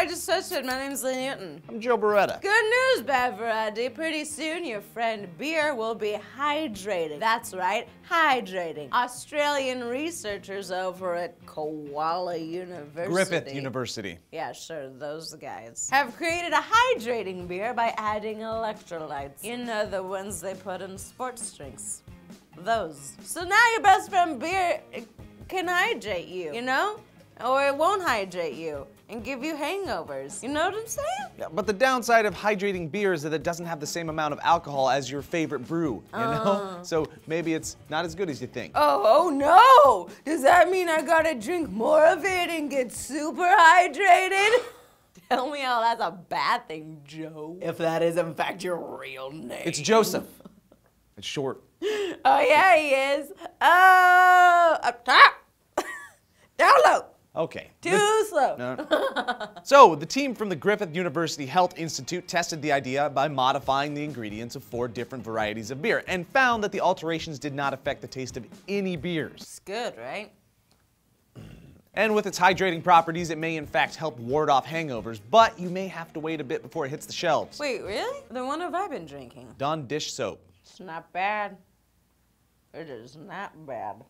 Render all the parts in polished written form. I just searched it. My name's Lee Newton. I'm Joe Bereta. Good news, Bad Variety. Pretty soon, your friend beer will be hydrating. That's right, hydrating. Australian researchers over at Koala University. Griffith University. Yeah, sure, those guys. Have created a hydrating beer by adding electrolytes. You know, the ones they put in sports drinks. Those. So now your best friend beer can hydrate you, you know? Or it won't hydrate you and give you hangovers. You know what I'm saying? Yeah, but the downside of hydrating beer is that it doesn't have the same amount of alcohol as your favorite brew, you know? So maybe it's not as good as you think. Oh no! Does that mean I gotta drink more of it and get super hydrated? Tell me how that's a bad thing, Joe. If that is in fact your real name. It's Joseph. It's short. Oh yeah, he is. Oh, up top. Down low. Okay. Too slow. No. So, the team from the Griffith University Health Institute tested the idea by modifying the ingredients of 4 different varieties of beer and found that the alterations did not affect the taste of any beers. It's good, right? And with its hydrating properties, it may in fact help ward off hangovers, but you may have to wait a bit before it hits the shelves. Wait, really? Then what have I been drinking? Dawn dish soap. It's not bad. It is not bad.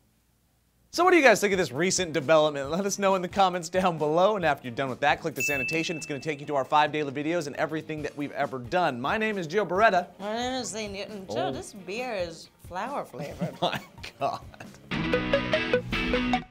So what do you guys think of this recent development? Let us know in the comments down below, and after you're done with that, click this annotation. It's going to take you to our 5 daily videos and everything that we've ever done. My name is Joe Bereta. My name is Lee Newton. Joe, this beer is flower flavored. My God.